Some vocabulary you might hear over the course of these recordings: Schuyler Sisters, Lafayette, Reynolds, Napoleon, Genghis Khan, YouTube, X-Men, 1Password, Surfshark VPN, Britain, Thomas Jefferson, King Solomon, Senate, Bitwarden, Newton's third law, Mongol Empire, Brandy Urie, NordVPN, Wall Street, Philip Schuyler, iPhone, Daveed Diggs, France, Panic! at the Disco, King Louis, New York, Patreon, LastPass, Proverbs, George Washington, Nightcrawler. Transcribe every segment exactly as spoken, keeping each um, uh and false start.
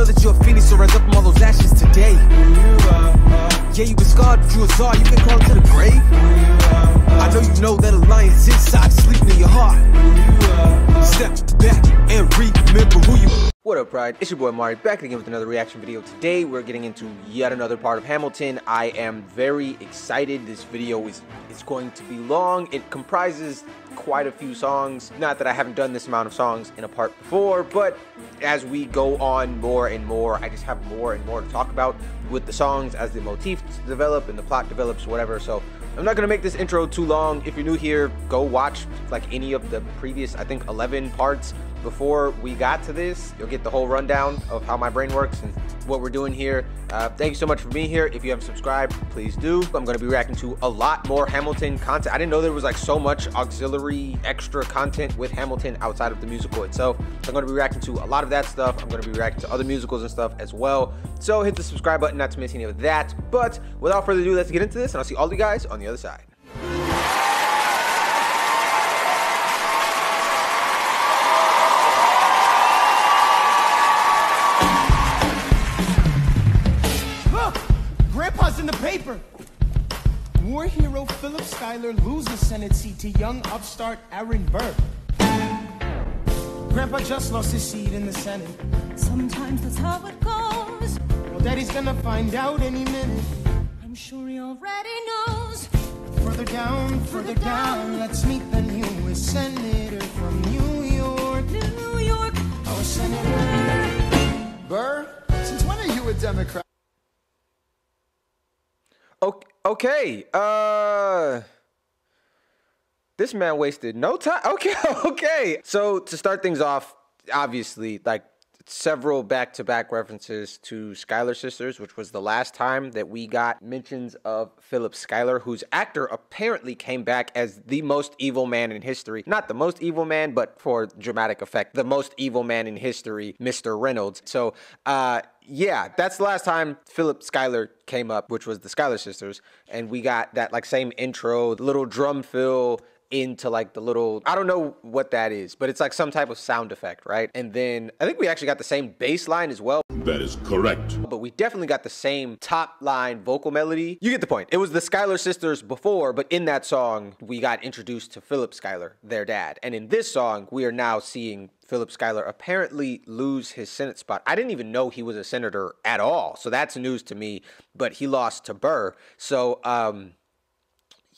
know that you're a phoenix, so rise up from all those ashes today. Yeah, you were scarred, but you a czar, you can crawl into the grave. I know you know that a lion's inside, sleeping in your heart. Step back and remember who you are. What up, Pride? It's your boy Mari, back again with another reaction video. Today, we're getting into yet another part of Hamilton. I am very excited. This video is it's going to be long. It comprises quite a few songs. Not that I haven't done this amount of songs in a part before, but as we go on more and more, I just have more and more to talk about with the songs as the motifs develop and the plot develops, whatever. So I'm not going to make this intro too long. If you're new here, go watch like any of the previous, I think, eleven parts before we got to this. You'll get the whole rundown of how my brain works and what we're doing here. Uh, thank you so much for being here. If you haven't subscribed, please do. I'm going to be reacting to a lot more Hamilton content. I didn't know there was like so much auxiliary extra content with Hamilton outside of the musical itself. So I'm going to be reacting to a lot of that stuff. I'm going to be reacting to other musicals and stuff as well. So hit the subscribe button not to miss any of that. But without further ado, let's get into this, and I'll see all of you guys on the other side. In the paper. War hero Philip Schuyler loses Senate seat to young upstart Aaron Burr. Grandpa just lost his seat in the Senate. Sometimes that's how it goes. Well, Daddy's gonna find out any minute. I'm sure he already knows. Further down, further, further down, down, let's meet the newest senator from New York. New York. Our Senator Burr. Since when are you a Democrat? Okay, uh, this man wasted no time. Okay, okay. So to start things off, obviously, like several back-to-back references to Schuyler Sisters, which was the last time that we got mentions of Philip Schuyler, whose actor apparently came back as the most evil man in history. Not the most evil man, but for dramatic effect, the most evil man in history, Mister Reynolds. So, uh... yeah, that's the last time Philip Schuyler came up, which was the Schuyler Sisters, and we got that like same intro, little drum fill into like the little, I don't know what that is, but it's like some type of sound effect, right? And then I think we actually got the same bass line as well. That is correct. But we definitely got the same top line vocal melody. You get the point. It was the Schuyler Sisters before, but in that song, we got introduced to Philip Schuyler, their dad. And in this song, we are now seeing Philip Schuyler apparently lose his Senate spot. I didn't even know he was a senator at all, so that's news to me, but he lost to Burr. So, um,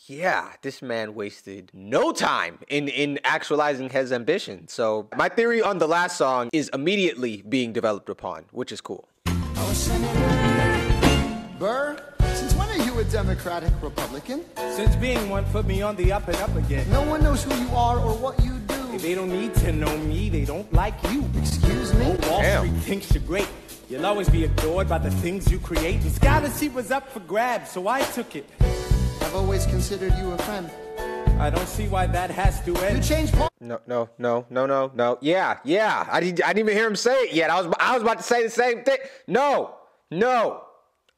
yeah, this man wasted no time in, in actualizing his ambition. So my theory on the last song is immediately being developed upon, which is cool. Our Senator Burr, since when are you a Democratic Republican? Since being one put me on the up and up again. No one knows who you are or what you do. They don't need to know me, they don't like you. Excuse me? Oh, Wall Street thinks you're great. You'll always be adored by the things you create. The scholarship was up for grabs, so I took it. I've always considered you a friend. I don't see why that has to end. You changed part. No, no, no, no, no, no. Yeah, yeah. I didn't, I didn't even hear him say it yet. I was, I was about to say the same thing. No, no.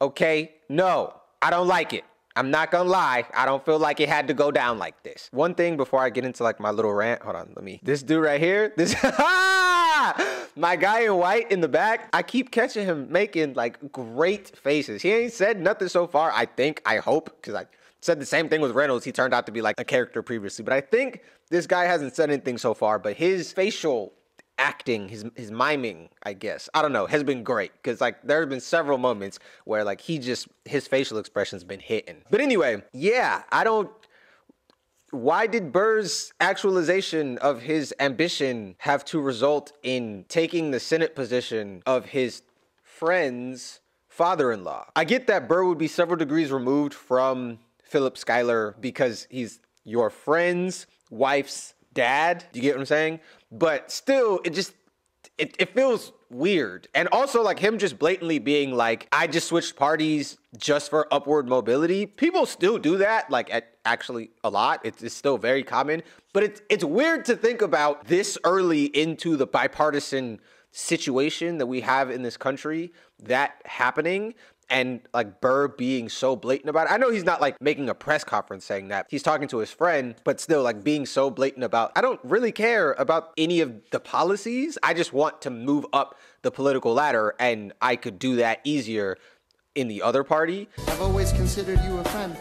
Okay, no. I don't like it. I'm not gonna lie, I don't feel like it had to go down like this. One thing before I get into like my little rant, hold on, let me, this dude right here, this, my guy in white in the back, I keep catching him making like great faces. He ain't said nothing so far, I think, I hope, because I said the same thing with Reynolds. He turned out to be like a character previously, but I think this guy hasn't said anything so far, but his facial acting, his his miming, I guess, I don't know, has been great, because like there have been several moments where like he just, his facial expression's been hitting. But anyway, yeah, I don't, why did Burr's actualization of his ambition have to result in taking the Senate position of his friend's father-in-law? I get that Burr would be several degrees removed from Philip Schuyler because he's your friend's wife's dad, you get what I'm saying? But still, it just, it, it feels weird. And also like him just blatantly being like, I just switched parties just for upward mobility. People still do that, like at, actually a lot. It's, it's still very common, but it's, it's weird to think about this early into the bipartisan situation that we have in this country, that happening. and like Burr being so blatant about it. I know he's not like making a press conference saying that. He's talking to his friend, but still like being so blatant about, I don't really care about any of the policies. I just want to move up the political ladder, and I could do that easier in the other party. I've always considered you a friend.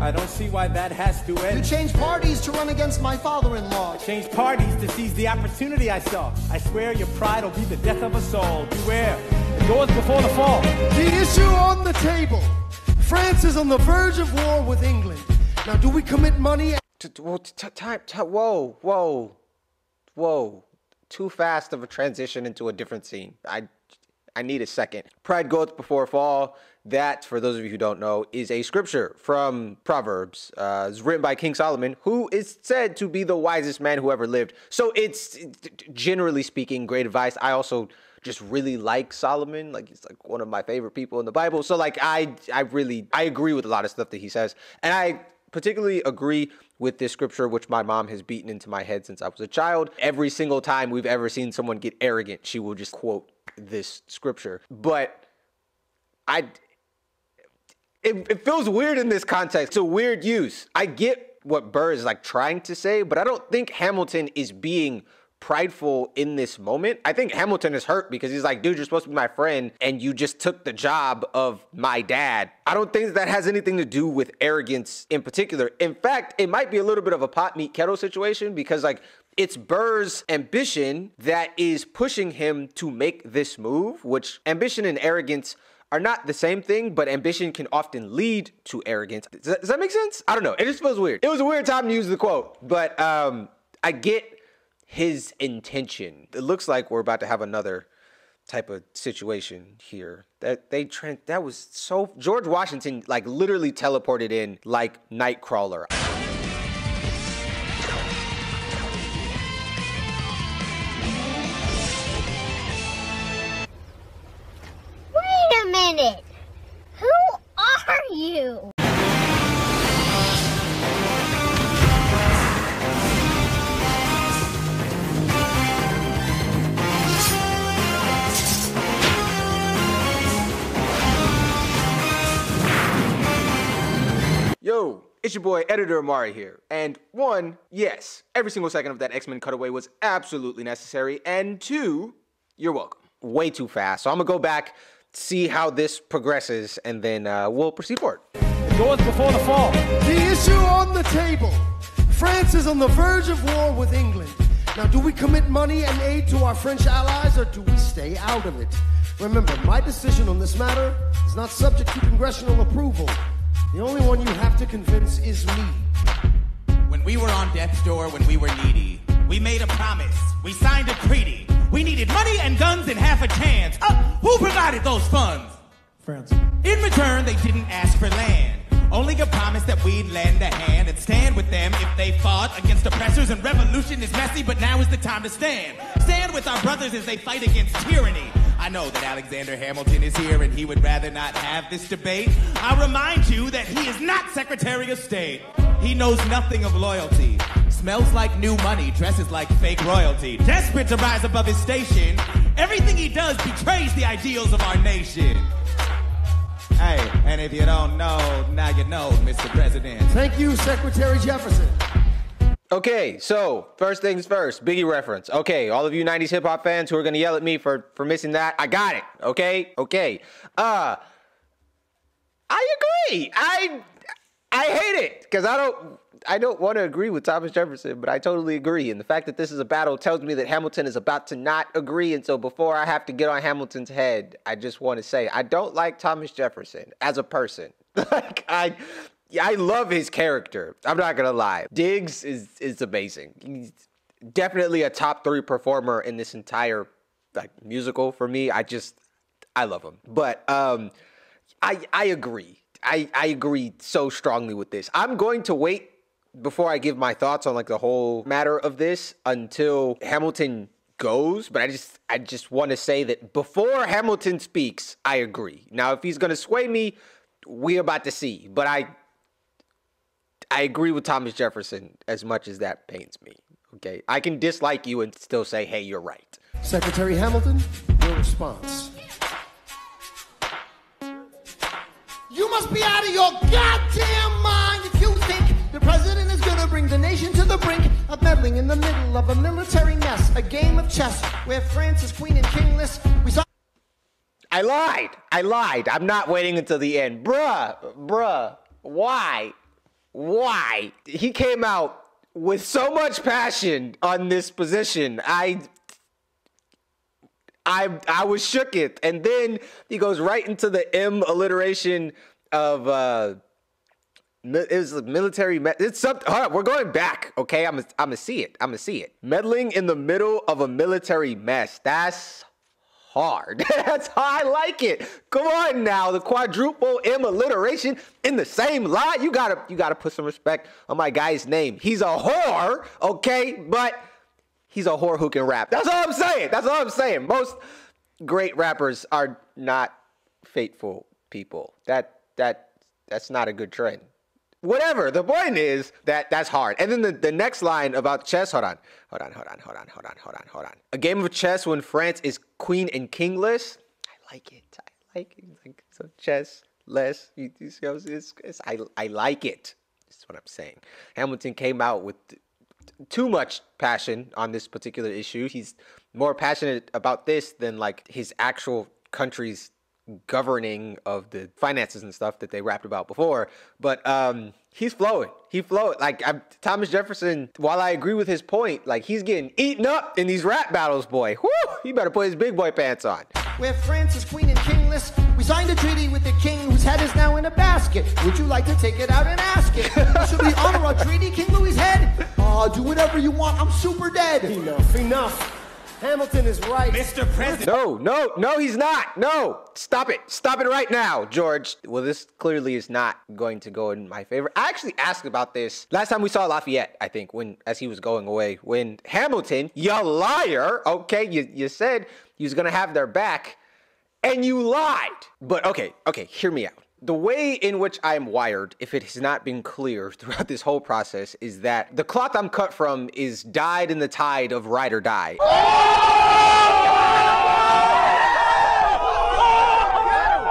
I don't see why that has to end. You changed parties to run against my father-in-law. I changed parties to seize the opportunity I saw. I swear your pride will be the death of us all. Beware. It goes before the fall. The issue on the table. France is on the verge of war with England. Now, do we commit money? Whoa, whoa, whoa. Too fast of a transition into a different scene. I... I need a second. Pride goeth before fall. That, for those of you who don't know, is a scripture from Proverbs. Uh, it's written by King Solomon, who is said to be the wisest man who ever lived. So it's, generally speaking, great advice. I also just really like Solomon. Like, he's like one of my favorite people in the Bible. So like, I, I really, I agree with a lot of stuff that he says. And I particularly agree with this scripture, which my mom has beaten into my head since I was a child. Every single time we've ever seen someone get arrogant, she will just quote this scripture. But I, it, it feels weird in this context. It's a weird use. I get what Burr is like trying to say, but I don't think Hamilton is being prideful in this moment. I think Hamilton is hurt because he's like, dude, you're supposed to be my friend and you just took the job of my dad. I don't think that has anything to do with arrogance in particular. In fact, it might be a little bit of a pot meet kettle situation, because like, it's Burr's ambition that is pushing him to make this move, which ambition and arrogance are not the same thing, but ambition can often lead to arrogance. Does that, does that make sense? I don't know. It just feels weird. It was a weird time to use the quote, but um, I get his intention. It looks like we're about to have another type of situation here. That they trans that was so George Washington like literally teleported in like Nightcrawler. Wait a minute. Who are you? Yo, it's your boy, Editor Amari here. And one, yes, every single second of that X-Men cutaway was absolutely necessary. And two, you're welcome. Way too fast. So I'm gonna go back, see how this progresses, and then uh, we'll proceed forward. It goes before the fall. The issue on the table. France is on the verge of war with England. Now, do we commit money and aid to our French allies, or do we stay out of it? Remember, my decision on this matter is not subject to congressional approval. The only one you have to convince is me. When we were on death's door, when we were needy, we made a promise, we signed a treaty. We needed money and guns and half a chance. Uh, who provided those funds? France. In return, they didn't ask for land. Only a promise that we'd lend a hand and stand with them if they fought against oppressors. And revolution is messy, but now is the time to stand. Stand with our brothers as they fight against tyranny. I know that Alexander Hamilton is here and he would rather not have this debate. I remind you that he is not Secretary of State. He knows nothing of loyalty. Smells like new money, dresses like fake royalty. Desperate to rise above his station, everything he does betrays the ideals of our nation. Hey, and if you don't know, now you know, Mister President. Thank you, Secretary Jefferson. Okay, so first things first, Biggie reference. Okay, all of you nineties hip hop fans who are gonna yell at me for, for missing that, I got it, okay? Okay. Uh, I agree, I I hate it, because I don't, I don't wanna agree with Thomas Jefferson, but I totally agree, and the fact that this is a battle tells me that Hamilton is about to not agree, and so before I have to get on Hamilton's head, I just wanna say, I don't like Thomas Jefferson as a person. Like, I... Yeah, I love his character. I'm not gonna lie. Diggs is is amazing. He's definitely a top three performer in this entire like musical for me. I just I love him. But um I I agree. I, I agree so strongly with this. I'm going to wait before I give my thoughts on like the whole matter of this until Hamilton goes, but I just I just wanna say that before Hamilton speaks, I agree. Now if he's gonna sway me, we're about to see. But I I agree with Thomas Jefferson as much as that pains me, okay? I can dislike you and still say, hey, you're right. Secretary Hamilton, your response. must be out of your goddamn mind if you think the president is gonna bring the nation to the brink of meddling in the middle of a military mess, a game of chess where France is queen and kingless. We saw. I lied. I lied. I'm not waiting until the end, bruh. Bruh. Why? Why? He came out with so much passion on this position. I. I I was shooketh, and then he goes right into the M alliteration of uh, it was the military. Me it's something. Hold on, we're going back, okay? I'm a, I'm gonna see it. I'm gonna see it. Meddling in the middle of a military mess. That's hard. That's how I like it. Come on now, the quadruple M alliteration in the same line. You gotta you gotta put some respect on my guy's name. He's a whore, okay? But he's a whore who can rap. That's all I'm saying. That's all I'm saying. Most great rappers are not faithful people. That that that's not a good trend. Whatever. The point is that that's hard. And then the, the next line about chess. Hold on. Hold on. Hold on. Hold on. Hold on. Hold on. Hold on. A game of chess when France is queen and kingless. I like it. I like it. Like, so chess less. You, you see, it's, it's, I I like it. That's what I'm saying. Hamilton came out with too much passion on this particular issue. He's more passionate about this than like his actual country's governing of the finances and stuff that they rapped about before. But um, he's flowing. He flowed. Like I'm, Thomas Jefferson, while I agree with his point, like he's getting eaten up in these rap battles, boy. Whoo! He better put his big boy pants on. Where France is queen and kingless, we signed a treaty with the king whose head is now in a basket. Would you like to take it out and ask it? Should we honor our treaty, King Louis' head? Oh, do whatever you want. I'm super dead. Enough, enough. Hamilton is right. Mister President. No, no, no, he's not. No, stop it. Stop it right now, George. Well, this clearly is not going to go in my favor. I actually asked about this last time we saw Lafayette, I think, when as he was going away, when Hamilton, you liar, okay, you, you said he was going to have their back, and you lied. But okay, okay, hear me out. The way in which I'm wired, if it has not been clear throughout this whole process, is that the cloth I'm cut from is dyed in the tide of ride or die.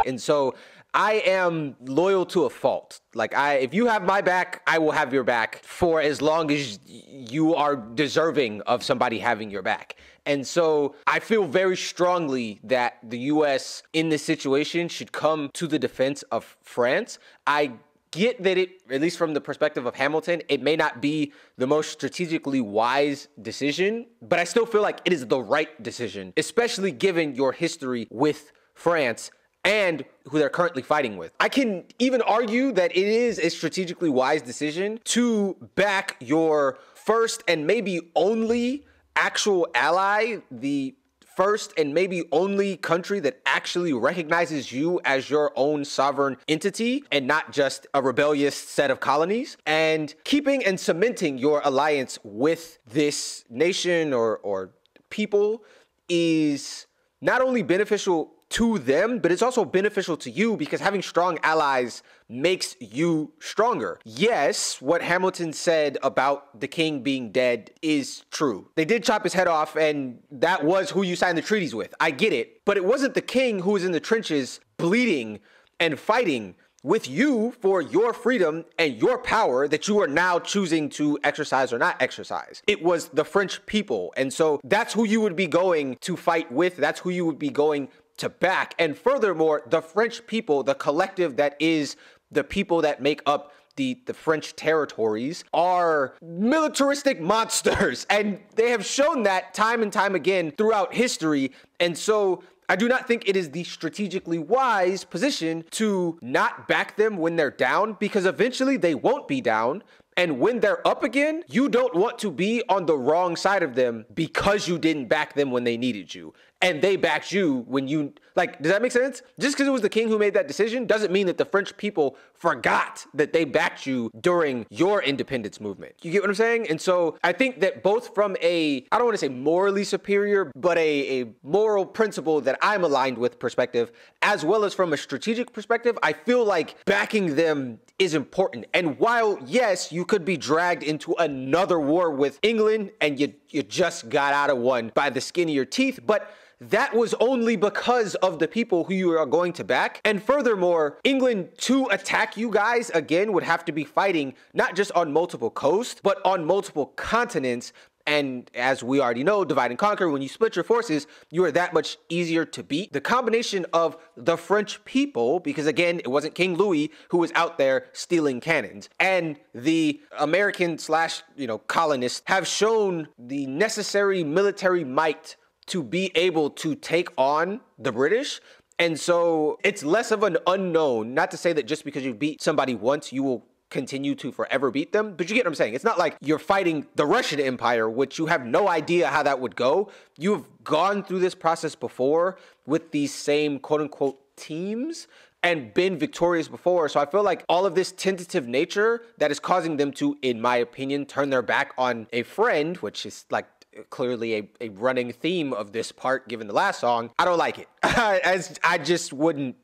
And so I am loyal to a fault. Like I, if you have my back, I will have your back for as long as you are deserving of somebody having your back. And so I feel very strongly that the U S in this situation should come to the defense of France. I get that it, at least from the perspective of Hamilton, it may not be the most strategically wise decision, but I still feel like it is the right decision, especially given your history with France and who they're currently fighting with. I can even argue that it is a strategically wise decision to back your first and maybe only actual ally, the first and maybe only country that actually recognizes you as your own sovereign entity and not just a rebellious set of colonies, and keeping and cementing your alliance with this nation or, or people is not only beneficial to them, but it's also beneficial to you because having strong allies makes you stronger. Yes, what Hamilton said about the king being dead is true. They did chop his head off, and that was who you signed the treaties with. I get it, but it wasn't the king who was in the trenches bleeding and fighting with you for your freedom and your power that you are now choosing to exercise or not exercise. It was the French people, and so that's who you would be going to fight with. That's who you would be going to back. And furthermore, the French people, the collective that is the people that make up the, the French territories, are militaristic monsters. And they have shown that time and time again throughout history. And so I do not think it is the strategically wise position to not back them when they're down, because eventually they won't be down. And when they're up again, you don't want to be on the wrong side of them because you didn't back them when they needed you. And they backed you when you, like, does that make sense? Just because it was the king who made that decision doesn't mean that the French people forgot that they backed you during your independence movement. You get what I'm saying? And so I think that both from a, I don't want to say morally superior, but a, a moral principle that I'm aligned with perspective, as well as from a strategic perspective, I feel like backing them is important. And while, yes, you could be dragged into another war with England, and you, you just got out of one by the skin of your teeth, but that was only because of the people who you are going to back. And furthermore, England to attack you guys again would have to be fighting not just on multiple coasts, but on multiple continents. And as we already know, divide and conquer, when you split your forces, you are that much easier to beat. The combination of the French people, because again, it wasn't King Louis who was out there stealing cannons, and the American slash, you know, colonists have shown the necessary military might to be able to take on the British. And so it's less of an unknown, not to say that just because you beat somebody once, you will continue to forever beat them, but you get what I'm saying. It's not like you're fighting the Russian Empire, which you have no idea how that would go. You've gone through this process before with these same quote-unquote teams and been victorious before. So I feel like all of this tentative nature that is causing them to, in my opinion, turn their back on a friend, which is like clearly a, a running theme of this part given the last song, I don't like it. As I just wouldn't.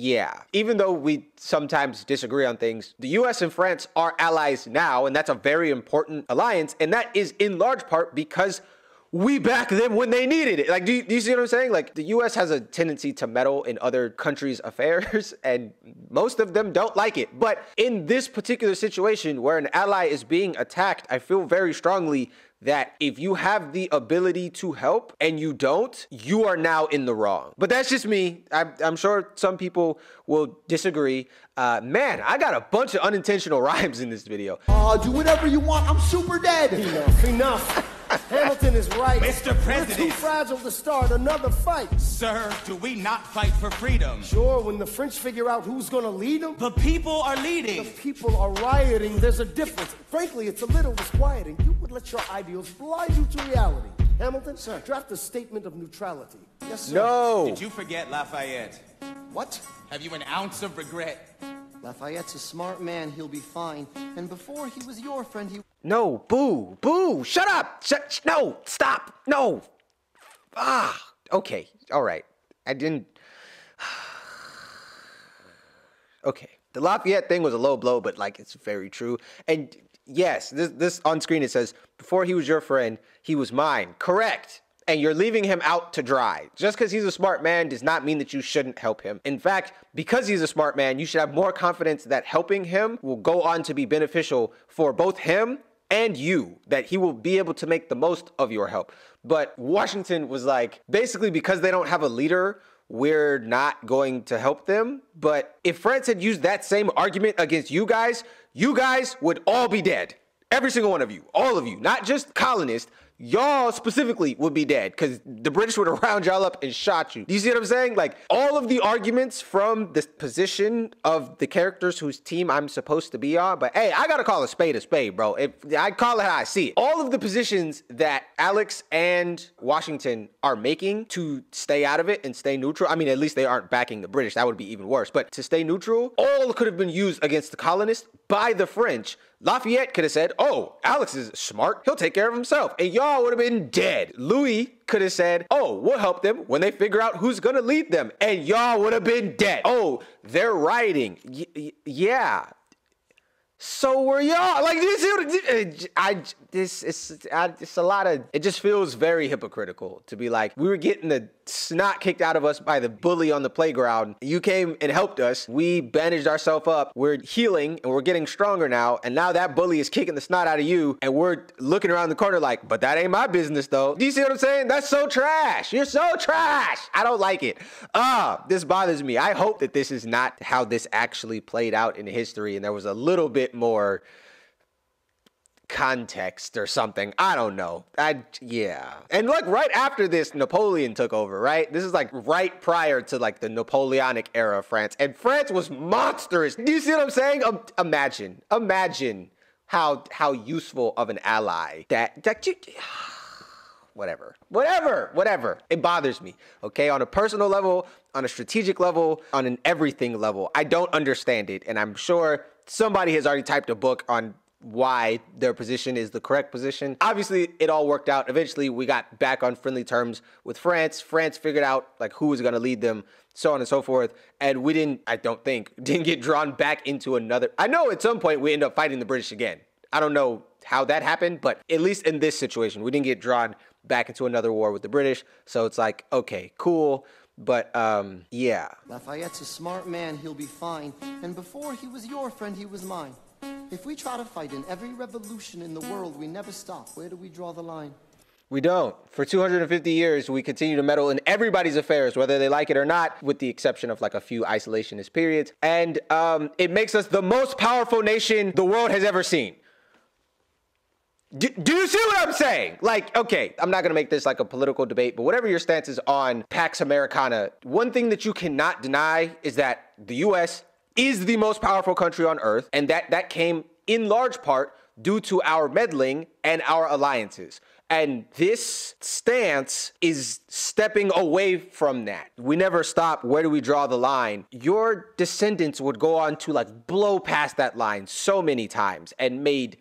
Yeah, even though we sometimes disagree on things, the U S and France are allies now, and that's a very important alliance, and that is in large part because we backed them when they needed it. Like, do you, do you see what I'm saying? Like, the U S has a tendency to meddle in other countries' affairs, and most of them don't like it. But in this particular situation where an ally is being attacked, I feel very strongly that if you have the ability to help and you don't, you are now in the wrong. But that's just me. I'm, I'm sure some people will disagree. Uh, man, I got a bunch of unintentional rhymes in this video. Oh, do whatever you want. I'm super dead. Enough, enough. Hamilton is right. Mister President. We're too fragile to start another fight. Sir, do we not fight for freedom? Sure, when the French figure out who's going to lead them. The people are leading. The people are rioting. There's a difference. Frankly, it's a little disquieting. You would let your ideals blind you to reality. Hamilton, sir, draft a statement of neutrality. Yes, sir. No. Did you forget Lafayette? What? Have you an ounce of regret? Lafayette's a smart man. He'll be fine. And before he was your friend, he... No, boo, boo, shut up. Shut, sh no, stop, no. Ah, okay, all right. I didn't... Okay, the Lafayette thing was a low blow, but like, it's very true. And yes, this, this on screen, it says, before he was your friend, he was mine. Correct. And you're leaving him out to dry. Just because he's a smart man does not mean that you shouldn't help him. In fact, because he's a smart man, you should have more confidence that helping him will go on to be beneficial for both him and you, that he will be able to make the most of your help. But Washington was like, basically because they don't have a leader, we're not going to help them. But if France had used that same argument against you guys, you guys would all be dead. Every single one of you, all of you, not just colonists, y'all specifically would be dead because the British would have round y'all up and shot you. Do you see what I'm saying? Like, all of the arguments from this position of the characters whose team I'm supposed to be on, but hey, I gotta call a spade a spade, bro. If I call it how I see it. All of the positions that Alex and Washington are making to stay out of it and stay neutral, I mean, at least they aren't backing the British. That would be even worse. But to stay neutral, all could have been used against the colonists by the French. Lafayette could have said, oh, Alex is smart. He'll take care of himself. And y'all would have been dead. Louis could have said, oh, we'll help them when they figure out who's going to lead them. And y'all would have been dead. Oh, they're rioting. Y y yeah. So were y'all. Like, this is, I, this is, I, it's a lot of, it just feels very hypocritical to be like, we were getting the snot kicked out of us by the bully on the playground. You came and helped us. We bandaged ourselves up. We're healing and we're getting stronger now. And now that bully is kicking the snot out of you. And we're looking around the corner like, but that ain't my business though. Do you see what I'm saying? That's so trash. You're so trash. I don't like it. Ah, this bothers me. I hope that this is not how this actually played out in history. And there was a little bit more context or something. I don't know. I, yeah. And like right after this, Napoleon took over, right? This is like right prior to like the Napoleonic era of France. And France was monstrous. Do you see what I'm saying? Um, imagine, imagine how, how useful of an ally that, that you, whatever, whatever, whatever. It bothers me, okay? On a personal level, on a strategic level, on an everything level, I don't understand it. And I'm sure somebody has already typed a book on why their position is the correct position. Obviously, it all worked out. Eventually, we got back on friendly terms with France. France figured out like who was going to lead them, so on and so forth. And we didn't, I don't think, didn't get drawn back into another. I know at some point we end up fighting the British again. I don't know how that happened, but at least in this situation, we didn't get drawn back into another war with the British. So it's like, okay, cool. But, um, yeah. Lafayette's a smart man. He'll be fine. And before he was your friend, he was mine. If we try to fight in every revolution in the world, we never stop. Where do we draw the line? We don't. For two hundred fifty years, we continue to meddle in everybody's affairs, whether they like it or not, with the exception of like a few isolationist periods. And um, it makes us the most powerful nation the world has ever seen. Do, do you see what I'm saying? Like, okay, I'm not gonna make this like a political debate, but whatever your stance is on Pax Americana, one thing that you cannot deny is that the U S is the most powerful country on earth, and that that came in large part due to our meddling and our alliances. And this stance is stepping away from that. We never stop. Where do we draw the line? Your descendants would go on to like blow past that line so many times and made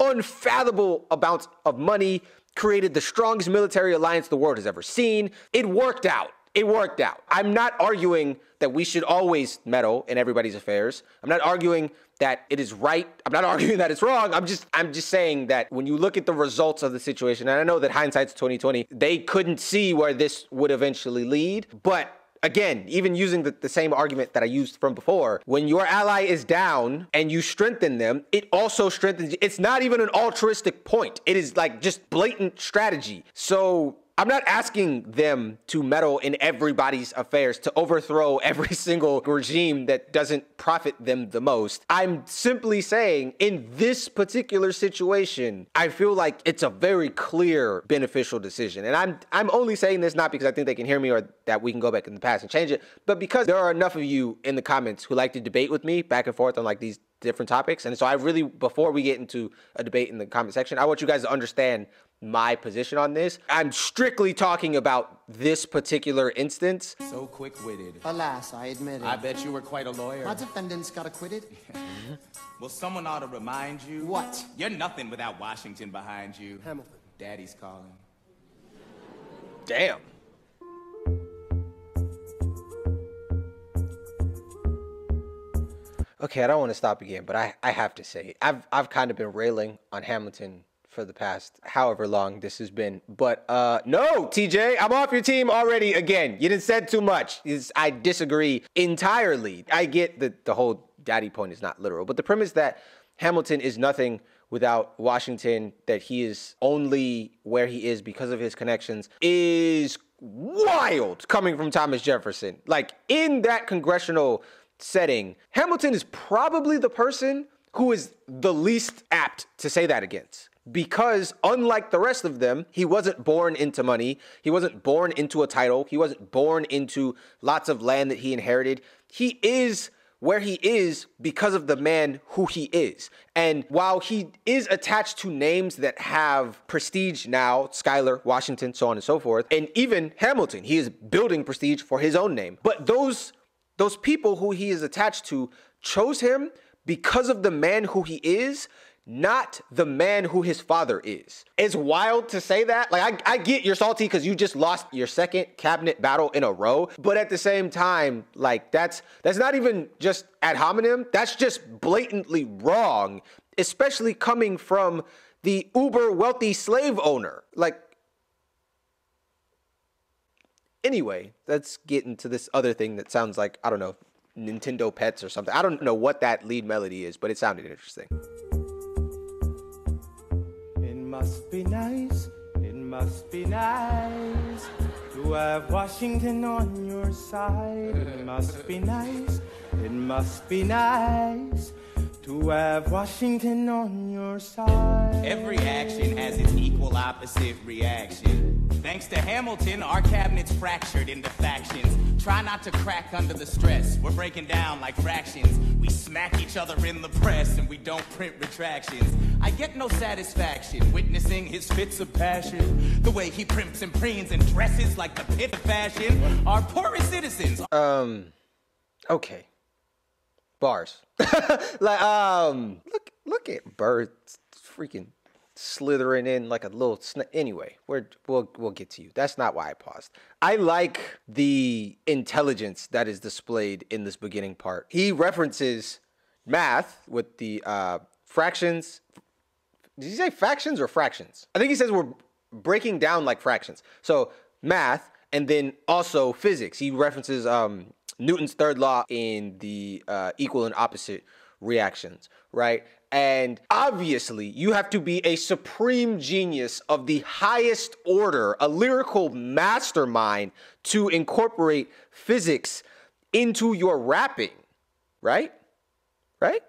unfathomable amounts of money, created the strongest military alliance the world has ever seen. It worked out. It worked out. I'm not arguing that we should always meddle in everybody's affairs. I'm not arguing that it is right. I'm not arguing that it's wrong. I'm just I'm just saying that when you look at the results of the situation, and I know that hindsight's twenty twenty, they couldn't see where this would eventually lead. But again, even using the, the same argument that I used from before, when your ally is down and you strengthen them, it also strengthens. It's not even an altruistic point. It is like just blatant strategy. So I'm not asking them to meddle in everybody's affairs, to overthrow every single regime that doesn't profit them the most. I'm simply saying in this particular situation, I feel like it's a very clear beneficial decision. And I'm I'm only saying this not because I think they can hear me or that we can go back in the past and change it, but because there are enough of you in the comments who like to debate with me back and forth on like these different topics. And so I really, before we get into a debate in the comment section, I want you guys to understand my position on this. I'm strictly talking about this particular instance. So quick-witted. Alas, I admit it. I bet you were quite a lawyer. My defendants got acquitted. Well, someone ought to remind you. What? You're nothing without Washington behind you. Hamilton. Daddy's calling. Damn. Okay, I don't want to stop again, but I, I have to say, I've, I've kind of been railing on Hamilton for the past however long this has been, but uh, no, T J, I'm off your team already again. You didn't said too much. It's, I disagree entirely. I get that the whole daddy point is not literal, but the premise that Hamilton is nothing without Washington, that he is only where he is because of his connections, is wild coming from Thomas Jefferson. Like, in that congressional setting, Hamilton is probably the person who is the least apt to say that against. Because unlike the rest of them, he wasn't born into money. He wasn't born into a title. He wasn't born into lots of land that he inherited. He is where he is because of the man who he is. And while he is attached to names that have prestige now, Schuyler, Washington, so on and so forth, and even Hamilton, he is building prestige for his own name. But those, those people who he is attached to chose him because of the man who he is, not the man who his father is. It's wild to say that. Like, I, I get you're salty because you just lost your second cabinet battle in a row. But at the same time, like, that's that's not even just ad hominem. That's just blatantly wrong, especially coming from the uber wealthy slave owner. Like, anyway, let's get into this other thing that sounds like, I don't know, Nintendo Pets or something. I don't know what that lead melody is, but it sounded interesting. Must be nice, it must be nice to have Washington on your side. It must be nice, it must be nice to have Washington on your side. Every action has its equal opposite reaction. Thanks to Hamilton, our cabinet's fractured into factions. Try not to crack under the stress. We're breaking down like fractions. We smack each other in the press and we don't print retractions. I get no satisfaction witnessing his fits of passion. The way he primps and preens and dresses like the pit of fashion. Our poorest citizens. Um, okay. Bars. Like, um, look, look at Bird freaking slithering in like a little snake. Anyway, we're, we'll, we'll get to you. That's not why I paused. I like the intelligence that is displayed in this beginning part. He references math with the uh, fractions. Did he say factions or fractions? I think he says we're breaking down like fractions. So math, and then also physics. He references um, Newton's third law in the uh, equal and opposite reactions, right? And obviously, you have to be a supreme genius of the highest order, a lyrical mastermind, to incorporate physics into your rapping, right? Right?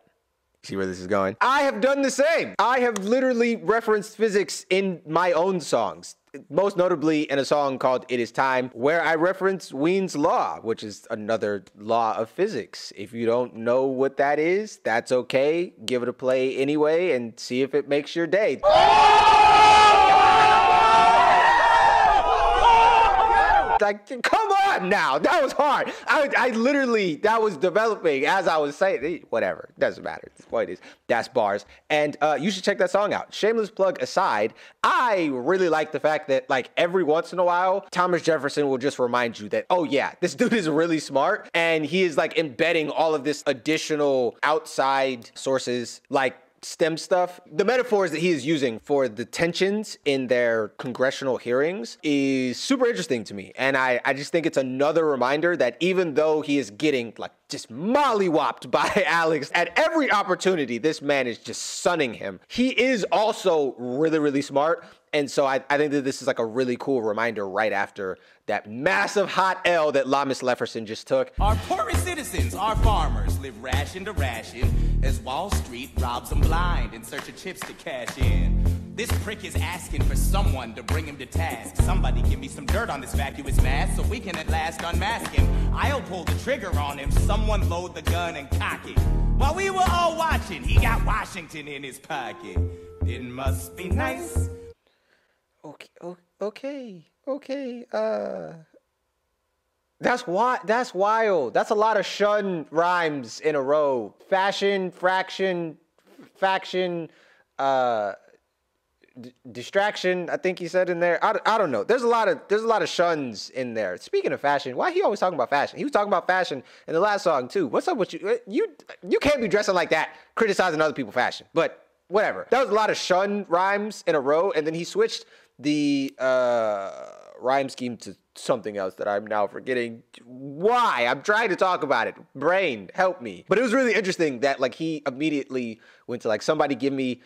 See where this is going? I have done the same. I have literally referenced physics in my own songs, most notably in a song called It Is Time, where I reference Wien's law, which is another law of physics. If you don't know what that is, that's okay. Give it a play anyway and see if it makes your day. Like, come on now, that was hard. I, I literally, that was developing as I was saying, whatever, doesn't matter. The point is, that's bars. And uh, you should check that song out. Shameless plug aside, I really like the fact that like every once in a while, Thomas Jefferson will just remind you that, oh yeah, this dude is really smart. And he is like embedding all of this additional outside sources like STEM stuff. The metaphors that he is using for the tensions in their congressional hearings is super interesting to me. And I, I just think it's another reminder that even though he is getting like just mollywhopped by Alex at every opportunity, this man is just sunning him. He is also really, really smart. And so I, I think that this is like a really cool reminder right after that massive hot L that Lamas Lefferson just took. Our poorest citizens, our farmers, live ration to ration as Wall Street robs them blind in search of chips to cash in. This prick is asking for someone to bring him to task. Somebody give me some dirt on this vacuous mass so we can at last unmask him. I'll pull the trigger on him. Someone load the gun and cock it. While we were all watching, he got Washington in his pocket. It must be nice. Okay, okay, okay, uh, that's why, that's wild. That's a lot of shun rhymes in a row. Fashion, fraction, faction, uh, d distraction, I think he said in there. I, I don't know. There's a lot of, there's a lot of shuns in there. Speaking of fashion, why are he always talking about fashion? He was talking about fashion in the last song too. What's up with you? You, you can't be dressing like that, criticizing other people's fashion, but whatever. That was a lot of shun rhymes in a row, and then he switched the uh, rhyme scheme to something else that I'm now forgetting. Why? I'm trying to talk about it. Brain, help me. But it was really interesting that like he immediately went to like, somebody give me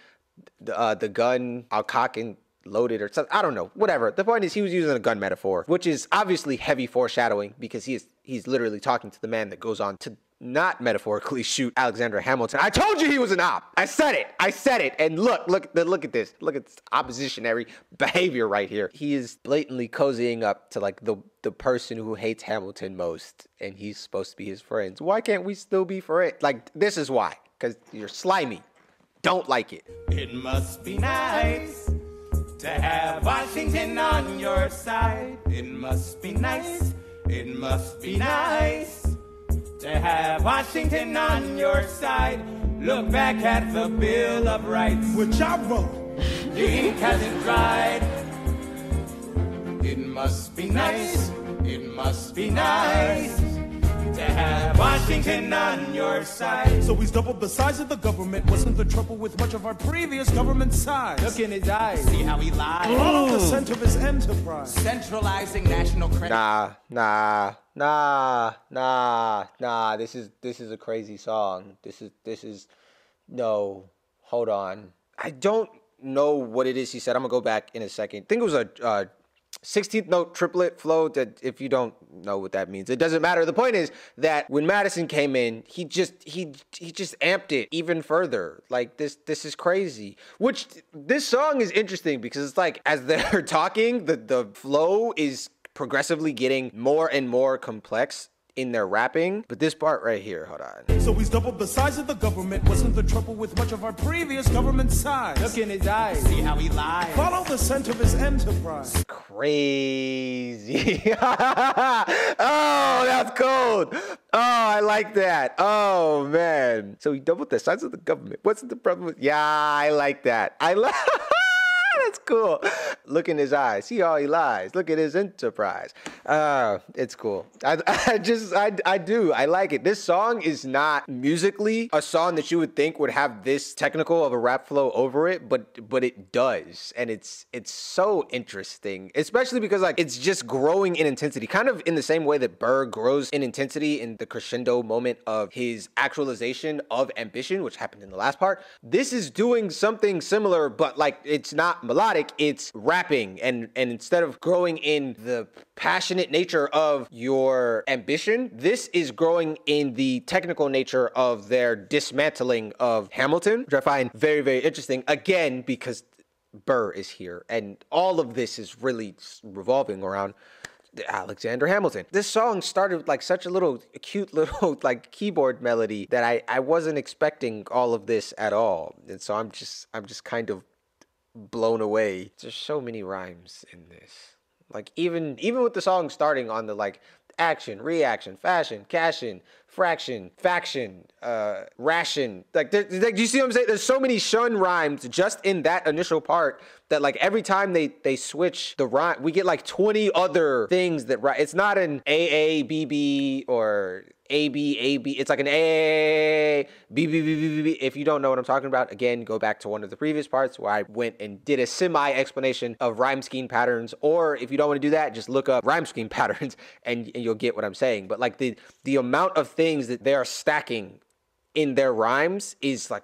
the, uh, the gun, I'll cock and load it or something. I don't know, whatever. The point is he was using a gun metaphor, which is obviously heavy foreshadowing because he is, he's literally talking to the man that goes on to not metaphorically shoot Alexander Hamilton. I told you he was an op. I said it. I said it. And look, look, look at this. Look at this oppositionary behavior right here. He is blatantly cozying up to like the, the person who hates Hamilton most, and he's supposed to be his friends. Why can't we still be friends? Like, this is why, because you're slimy. Don't like it. It must be nice to have Washington on your side. It must be nice. It must be nice to have Washington on your side. Look back at the Bill of Rights, which I wrote. The ink hasn't dried. It must be nice. It must be nice to have Washington on your side. So he's doubled the size of the government. Wasn't the trouble with much of our previous government size? Look in his eyes. See how he lies. Oh, the center of his enterprise. Centralizing national credit. Nah, nah. Nah, nah, nah, this is, this is a crazy song. This is, this is, no, hold on. I don't know what it is he said. I'm gonna go back in a second. I think it was a uh, sixteenth note triplet flow that if you don't know what that means, it doesn't matter. The point is that when Madison came in, he just, he, he just amped it even further. Like this, this is crazy, which this song is interesting because it's like, as they're talking, the, the flow is progressively getting more and more complex in their rapping. But this part right here, hold on. So he's doubled the size of the government. Wasn't the trouble with much of our previous government size? Look in his eyes. See how he lies. Follow the center of his enterprise. Crazy. Oh, that's cold. Oh, I like that. Oh, man. So he doubled the size of the government. Wasn't the problem with... Yeah, I like that. I like... That's cool. Look in his eyes. See how he lies. Look at his enterprise. Uh, it's cool. I, I just, I, I do. I like it. This song is not musically a song that you would think would have this technical of a rap flow over it, but but it does. And it's it's so interesting, especially because like it's just growing in intensity, kind of in the same way that Burr grows in intensity in the crescendo moment of his actualization of ambition, which happened in the last part. This is doing something similar, but like it's not melodic, it's rapping. And, and instead of growing in the passionate nature of your ambition, this is growing in the technical nature of their dismantling of Hamilton, which I find very, very interesting. Again, because Burr is here and all of this is really revolving around Alexander Hamilton. This song started with like such a little a cute little like keyboard melody that I, I wasn't expecting all of this at all. And so I'm just I'm just kind of blown away. There's so many rhymes in this. Like even even with the song starting on the like action, reaction, fashion, cash-in, fraction, faction, uh, ration. Like, there, like, do you see what I'm saying? There's so many shun rhymes just in that initial part that like every time they, they switch the rhyme, we get like twenty other things that rhyme. It's not an A A B B or A B A B. It's like an A A B B B B B. If you don't know what I'm talking about, again, go back to one of the previous parts where I went and did a semi-explanation of rhyme scheme patterns. Or if you don't want to do that, just look up rhyme scheme patterns and, and you'll get what I'm saying. But like the, the amount of things things that they are stacking in their rhymes is like,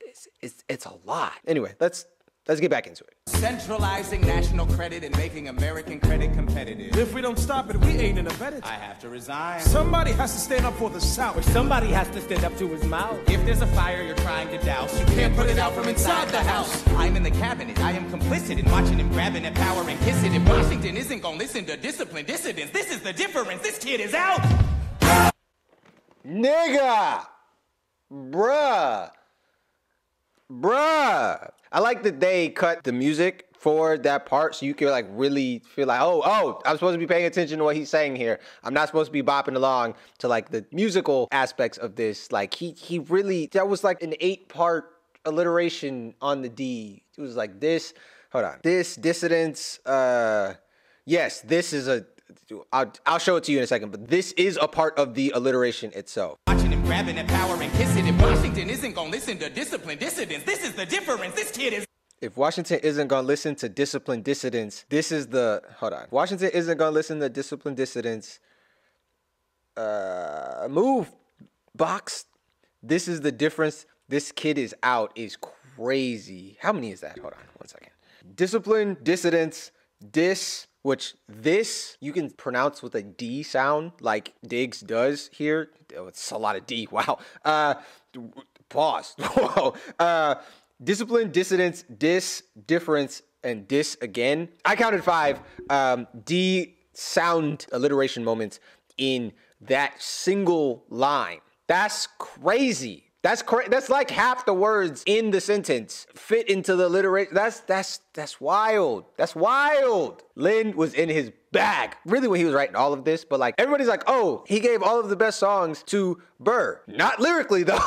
it's, it's, it's a lot. Anyway, let's let's get back into it. Centralizing national credit and making American credit competitive. If we don't stop it, we ain't in a better. I have to resign. Somebody has to stand up for the South. Or somebody has to stand up to his mouth. If there's a fire you're trying to douse, you can't put it out from inside the house. I'm in the cabinet. I am complicit in watching him grabbing at power and kissing. If Washington isn't gonna listen to discipline dissidents, this is the difference. This kid is out. Nigga, bruh, bruh. I like that they cut the music for that part so you can like really feel like, oh, oh, I'm supposed to be paying attention to what he's saying here. I'm not supposed to be bopping along to like the musical aspects of this. Like he, he really, that was like an eight part alliteration on the D. It was like this, hold on, this dissidence, uh, yes, this is a, I'll, I'll show it to you in a second, but this is a part of the alliteration itself. Watching him grabbing at power and kissing. If Washington isn't gonna listen to discipline dissidents, this is the difference. This kid is. If Washington isn't gonna listen to discipline dissidents, this is the. Hold on. Washington isn't gonna listen to discipline dissidents. Uh, move, box. This is the difference. This kid is out. Is crazy. How many is that? Hold on. One second. Discipline dissidents. Dis. Which this, you can pronounce with a D sound like Diggs does here. Oh, it's a lot of D, wow. Uh, pause, whoa. Uh, discipline, dissidence, dis, difference, and dis again. I counted five um, D sound alliteration moments in that single line. That's crazy. That's cra- That's like half the words in the sentence fit into the alliteration. That's that's that's wild. That's wild. Lin was in his bag, really, when he was writing all of this. But like everybody's like, oh, he gave all of the best songs to Burr. Not lyrically though.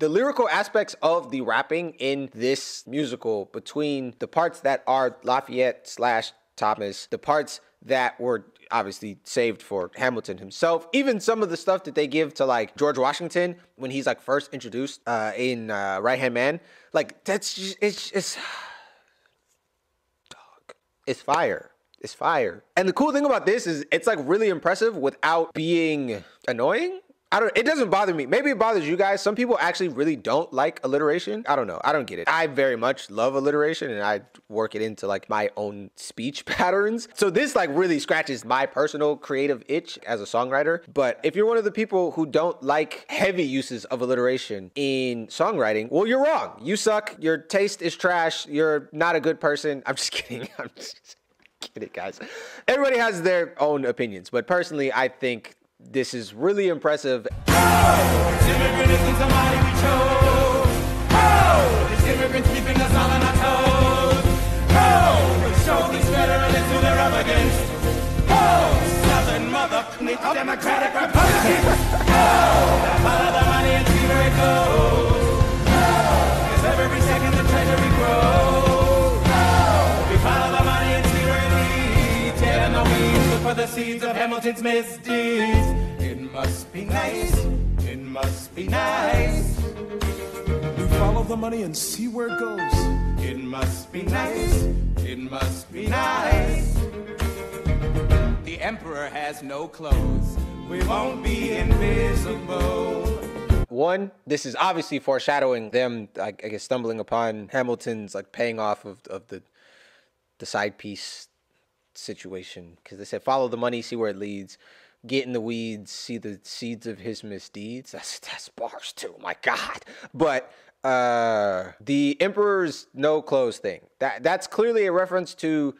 The lyrical aspects of the rapping in this musical between the parts that are Lafayette slash Thomas, the parts that were obviously saved for Hamilton himself. Even some of the stuff that they give to like George Washington when he's like first introduced uh, in uh, Right Hand Man, like that's just, it's it's dog. It's fire. It's fire. And the cool thing about this is it's like really impressive without being annoying. I don't, it doesn't bother me. Maybe it bothers you guys. Some people actually really don't like alliteration. I don't know. I don't get it. I very much love alliteration and I work it into like my own speech patterns. So this like really scratches my personal creative itch as a songwriter. But if you're one of the people who don't like heavy uses of alliteration in songwriting, well, you're wrong. You suck. Your taste is trash. You're not a good person. I'm just kidding. I'm just kidding, guys. Everybody has their own opinions. But personally, I think this is really impressive. Oh, are the seeds of Hamilton's misdeeds. It must be nice, it must be nice. You follow the money and see where it goes. It must be nice, it must be nice. The emperor has no clothes. We won't be invisible. One, this is obviously foreshadowing them, I, I guess, stumbling upon Hamilton's, like, paying off of, of the the side piece situation. Because they said, follow the money, see where it leads. Get in the weeds, see the seeds of his misdeeds. That's, that's bars, too. My God. But uh, the emperor's no clothes thing. That That's clearly a reference to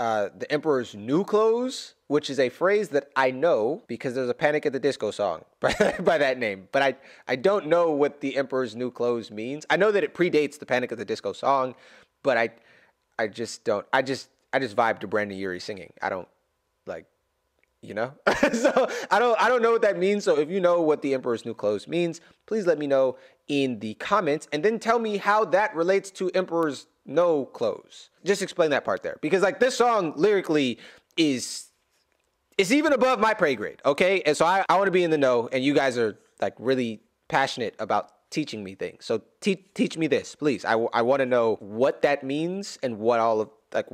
uh, the emperor's new clothes, which is a phrase that I know because there's a Panic! At the Disco song by, by that name. But I, I don't know what the emperor's new clothes means. I know that it predates the Panic! At the Disco song, but I I just don't. I just I just vibe to Brandy Urie singing. I don't, like, you know? So I don't, I don't know what that means. So if you know what the emperor's new clothes means, please let me know in the comments. And then tell me how that relates to emperor's no clothes. Just explain that part there. Because, like, this song lyrically is... it's even above my pay grade, okay? And so I, I want to be in the know, and you guys are, like, really passionate about teaching me things. So te teach me this, please. I, I want to know what that means and what all of, like,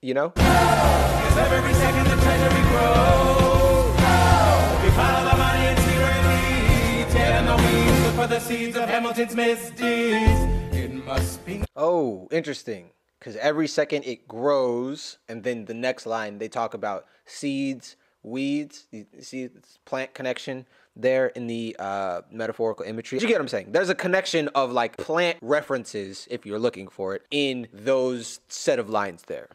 you know? Because every second the treasury grows. We follow the money and see where it leads. And the weeds look for the seeds of Hamilton's misdeeds. It must be... Oh, interesting. Because every second it grows, and then the next line they talk about seeds, weeds. You see this plant connection there in the uh, metaphorical imagery. You get what I'm saying? There's a connection of, like, plant references, if you're looking for it, in those set of lines there.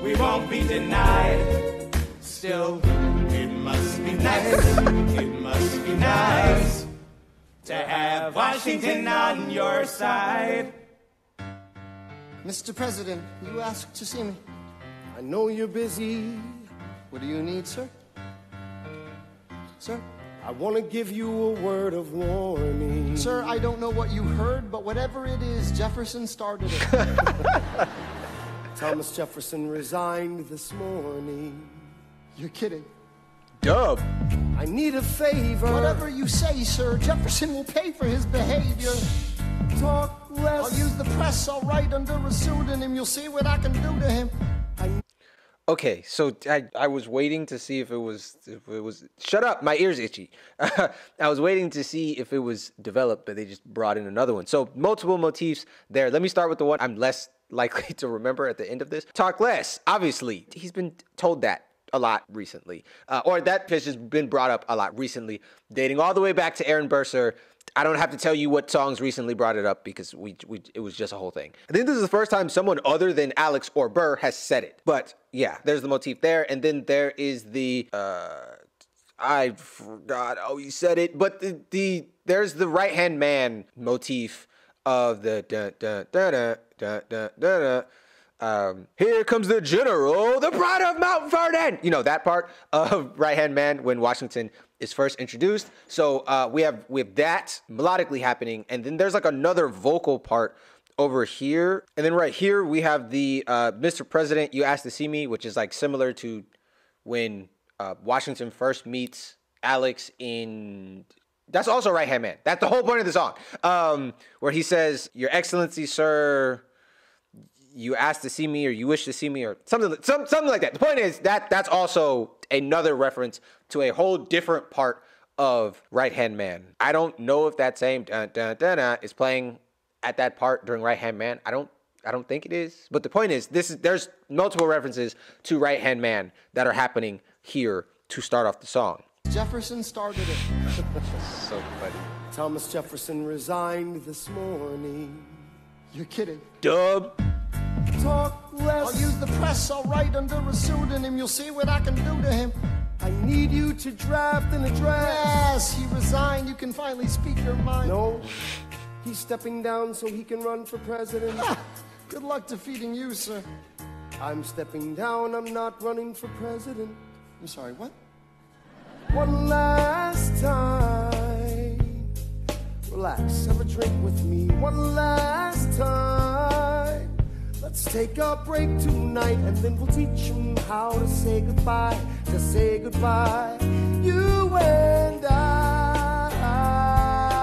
We won't be denied. Still, it must be nice. It must be nice to have Washington on your side. Mister President, you asked to see me. I know you're busy. What do you need, sir? Sir? I want to give you a word of warning. Sir, I don't know what you heard, but whatever it is, Jefferson started it. Thomas Jefferson resigned this morning. You're kidding. Dub. I need a favor. Whatever you say, sir, Jefferson will pay for his behavior. Talk less. I'll use the press, I'll write under a pseudonym, you'll see what I can do to him. I... Okay, so I, I was waiting to see if it was, if it was, shut up, my ear's itchy. I was waiting to see if it was developed, but they just brought in another one. So multiple motifs there. Let me start with the one I'm less likely to remember at the end of this. Talk less, obviously. He's been told that a lot recently, uh, or that has just been brought up a lot recently, dating all the way back to Aaron Burr. I don't have to tell you what songs recently brought it up because we, we it was just a whole thing. I think this is the first time someone other than Alex or Burr has said it. But yeah, there's the motif there. And then there is the, uh, I forgot, oh, you said it. But the, the there's the right-hand man motif of the da-da-da-da-da-da-da-da. Um, here comes the general, the pride of Mount Vernon. You know, that part of right-hand man when Washington is first introduced. So uh, we have we have that melodically happening, and then there's, like, another vocal part over here, and then right here we have the uh, Mister President, you asked to see me, which is, like, similar to when uh, Washington first meets Alex in. That's also Right Hand Man. That's the whole point of the song, um, where he says, "Your Excellency, sir, you asked to see me," or "you wish to see me," or something, some, something like that. The point is that that's also another reference to a whole different part of Right Hand Man. I don't know if that same dun, dun, dun, dun, is playing at that part during Right Hand Man. I don't, I don't think it is. But the point is, this is there's multiple references to Right Hand Man that are happening here to start off the song. Jefferson started it. So funny. Thomas Jefferson resigned this morning. You're kidding. Dub. Talk less. I'll use the press, I'll write under a pseudonym, you'll see what I can do to him. I need you to draft an address. Yes, he resigned, you can finally speak your mind. No, he's stepping down so he can run for president. Good luck defeating you, sir. I'm stepping down, I'm not running for president. I'm sorry, what? One last time. Relax, have a drink with me. One last time. Let's take a break tonight, and then we'll teach them how to say goodbye, to say goodbye, you and I.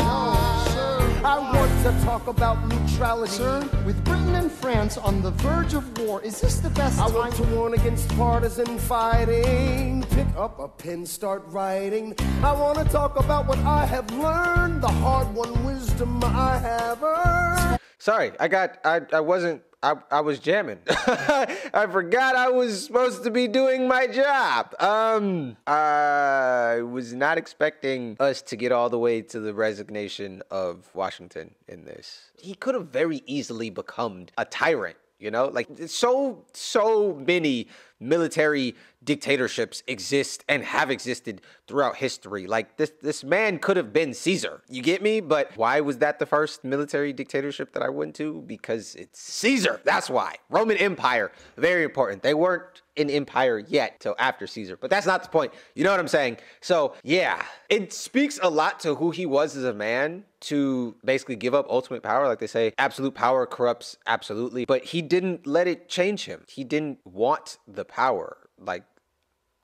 No, sir. I want to talk about neutrality. Sir, with Britain and France on the verge of war, is this the best I time? I want to warn against partisan fighting. Pick up a pen, start writing. I want to talk about what I have learned, the hard-won wisdom I have earned. Sorry, I got, I, I wasn't, I, I was jamming. I forgot I was supposed to be doing my job. Um, I was not expecting us to get all the way to the resignation of Washington in this. He could have very easily become a tyrant, you know? Like, so, so many military dictatorships exist and have existed throughout history. Like, this this man could have been Caesar, you get me? But why was that the first military dictatorship that I went to? Because it's Caesar, that's why. Roman Empire, very important. They weren't an empire yet till after Caesar, but that's not the point. You know what I'm saying? So yeah, it speaks a lot to who he was as a man to basically give up ultimate power. Like they say, absolute power corrupts absolutely, but he didn't let it change him. He didn't want the power, like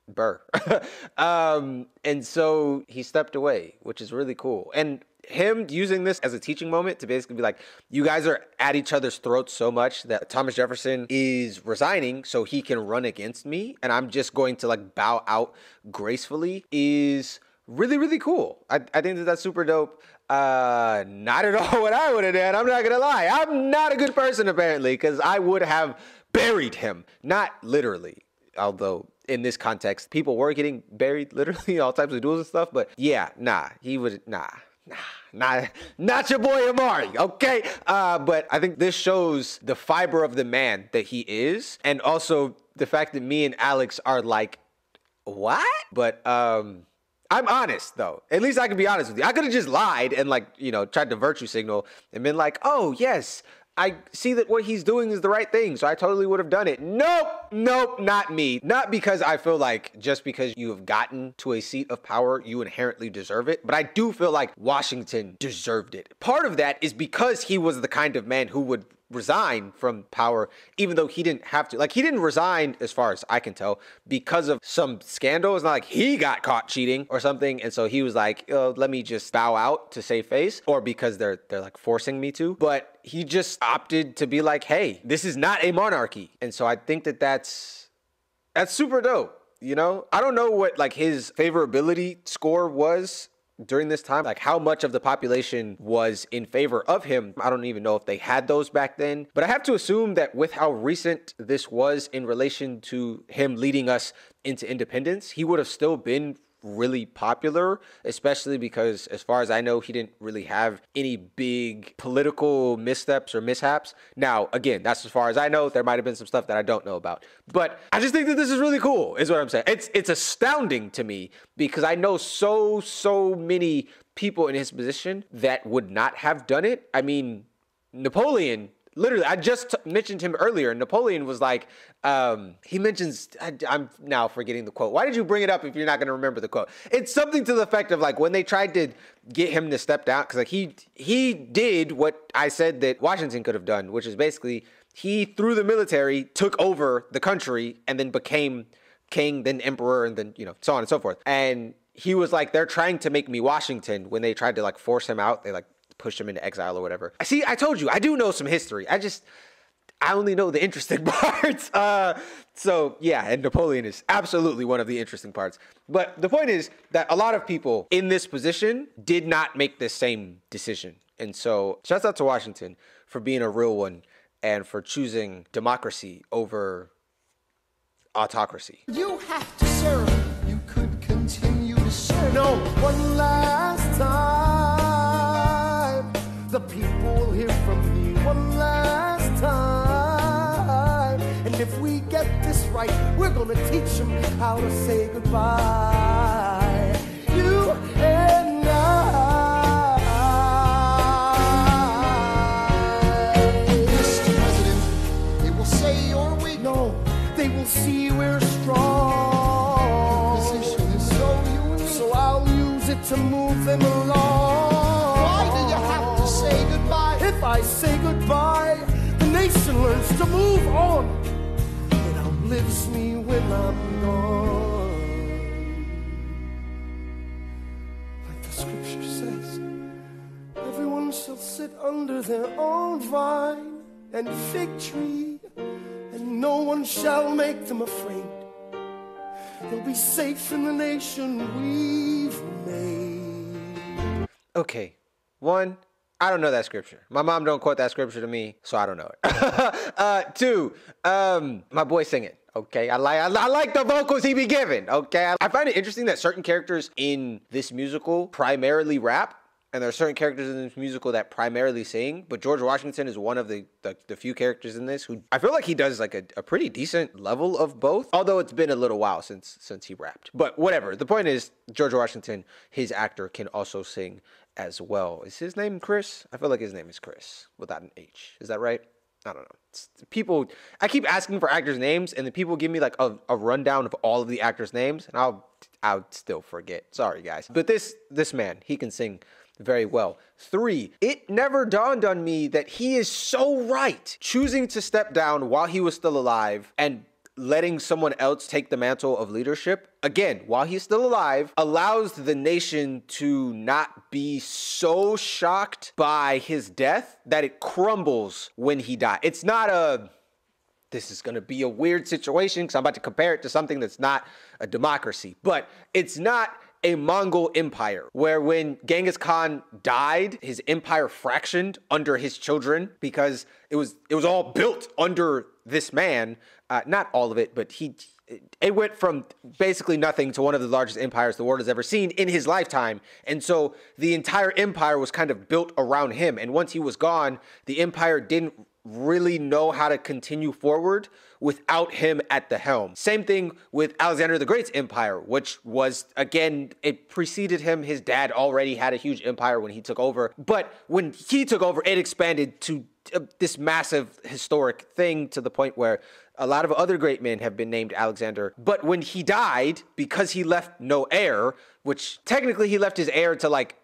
Burr. um, and so he stepped away, which is really cool. And him using this as a teaching moment to basically be like, you guys are at each other's throats so much that Thomas Jefferson is resigning so he can run against me, and I'm just going to like bow out gracefully, is really, really cool. I, I think that that's super dope. Uh, not at all what I would have done, I'm not gonna lie. I'm not a good person apparently, because I would have buried him, not literally. Although in this context, people were getting buried literally, all types of duels and stuff. But yeah, nah, he would, nah, nah, nah, not your boy Amari, okay? Uh, but I think this shows the fiber of the man that he is. And also the fact that me and Alex are like, what? But um, I'm honest though. At least I can be honest with you. I could have just lied and like, you know, tried to virtue signal and been like, oh yes, I see that what he's doing is the right thing, so I totally would have done it. Nope, nope, not me. Not because I feel like just because you have gotten to a seat of power, you inherently deserve it, but I do feel like Washington deserved it. Part of that is because he was the kind of man who would resign from power, even though he didn't have to. Like, he didn't resign, as far as I can tell, because of some scandal. It's not like he got caught cheating or something, and so he was like, oh, let me just bow out to save face, or because they're, they're like forcing me to. But he just opted to be like, hey, this is not a monarchy. And so I think that that's, that's super dope, you know? I don't know what like his favorability score was during this time, like how much of the population was in favor of him. I don't even know if they had those back then, but I have to assume that with how recent this was in relation to him leading us into independence, he would have still been really popular, especially because as far as I know, he didn't really have any big political missteps or mishaps. Now, again, that's as far as I know. There might've been some stuff that I don't know about, but I just think that this is really cool is what I'm saying. It's, it's astounding to me because I know so, so many people in his position that would not have done it. I mean, Napoleon, literally, I just mentioned him earlier. Napoleon was like, um, he mentions, I, I'm now forgetting the quote. Why did you bring it up if you're not going to remember the quote? It's something to the effect of like when they tried to get him to step down, because like he, he did what I said that Washington could have done, which is basically he, through the military, took over the country and then became king, then emperor, and then, you know, so on and so forth. And he was like, they're trying to make me Washington when they tried to like force him out. They like push him into exile or whatever. See, I told you, I do know some history. I just, I only know the interesting parts. Uh, so yeah, and Napoleon is absolutely one of the interesting parts. But the point is that a lot of people in this position did not make the same decision. And so shouts out to Washington for being a real one and for choosing democracy over autocracy. You have to serve. You could continue to serve. No, one last time. The people hear from me one last time. And if we get this right, we're gonna teach them how to say goodbye, you and I. Mister President, they will say you're weak. No, they will see we're strong. The position is so unique, so I'll use it to move them along. I say goodbye, the face and learns to move on. It outlives me when I'm gone. Like the scripture says, everyone shall sit under their own vine and fig tree, and no one shall make them afraid. They'll be safe in the nation we've made. Okay, one, I don't know that scripture. My mom don't quote that scripture to me, so I don't know it. uh, two, um, my boy singing. Okay, I like I, I like the vocals he be giving. Okay, I find it interesting that certain characters in this musical primarily rap, and there are certain characters in this musical that primarily sing, but George Washington is one of the, the, the few characters in this who I feel like he does like a, a pretty decent level of both, although it's been a little while since since he rapped. But whatever, the point is George Washington, his actor, can also sing as well. Is his name Chris? I feel like his name is Chris without an H. Is that right? I don't know. It's people, I keep asking for actors' names, and the people give me like a, a rundown of all of the actors' names, and I'll, I'll still forget. Sorry, guys. But this this man, he can sing very well. Three, it never dawned on me that he is so right. Choosing to step down while he was still alive and letting someone else take the mantle of leadership, again, while he's still alive, allows the nation to not be so shocked by his death that it crumbles when he dies. It's not a, this is gonna be a weird situation because I'm about to compare it to something that's not a democracy, but it's not a Mongol empire, where when Genghis Khan died, his empire fractioned under his children because it was it was all built under this man. Uh, not all of it, but he it went from basically nothing to one of the largest empires the world has ever seen in his lifetime. And so the entire empire was kind of built around him. And once he was gone, the empire didn't really know how to continue forward without him at the helm. Same thing with Alexander the Great's empire, which was, again, it preceded him. His dad already had a huge empire when he took over, but when he took over, it expanded to uh, this massive historic thing to the point where a lot of other great men have been named Alexander. But when he died, because he left no heir, which technically he left his heir to like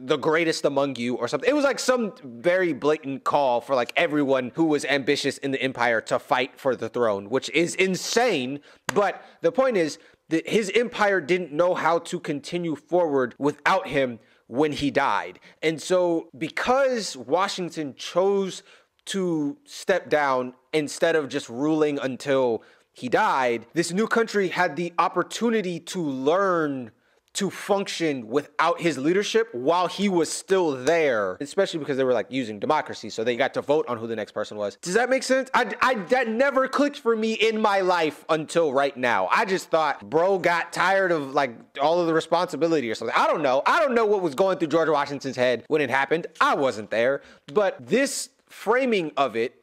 the greatest among you or something. It was like some very blatant call for like everyone who was ambitious in the empire to fight for the throne, which is insane. But the point is that his empire didn't know how to continue forward without him when he died. And so because Washington chose to step down instead of just ruling until he died, this new country had the opportunity to learn to function without his leadership while he was still there, especially because they were like using democracy, so they got to vote on who the next person was. Does that make sense? I, I that never clicked for me in my life until right now. I just thought bro got tired of like all of the responsibility or something. I don't know. I don't know what was going through George Washington's head when it happened. I wasn't there, but this framing of it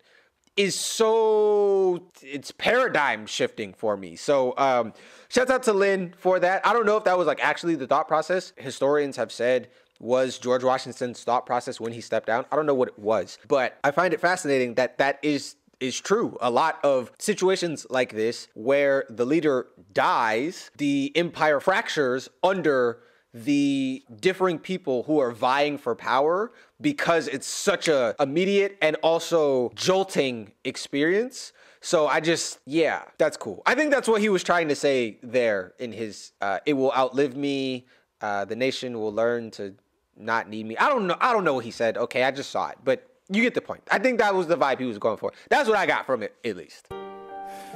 is so, it's paradigm shifting for me. So um, shout out to Lin for that. I don't know if that was like actually the thought process. Historians have said was George Washington's thought process when he stepped down. I don't know what it was, but I find it fascinating that that is is true. A lot of situations like this where the leader dies, the empire fractures under the differing people who are vying for power because it's such a immediate and also jolting experience. So I just, yeah, that's cool. I think that's what he was trying to say there in his, uh, it will outlive me, uh, the nation will learn to not need me. I don't know, I don't know what he said. Okay, I just saw it, but you get the point. I think that was the vibe he was going for. That's what I got from it, at least.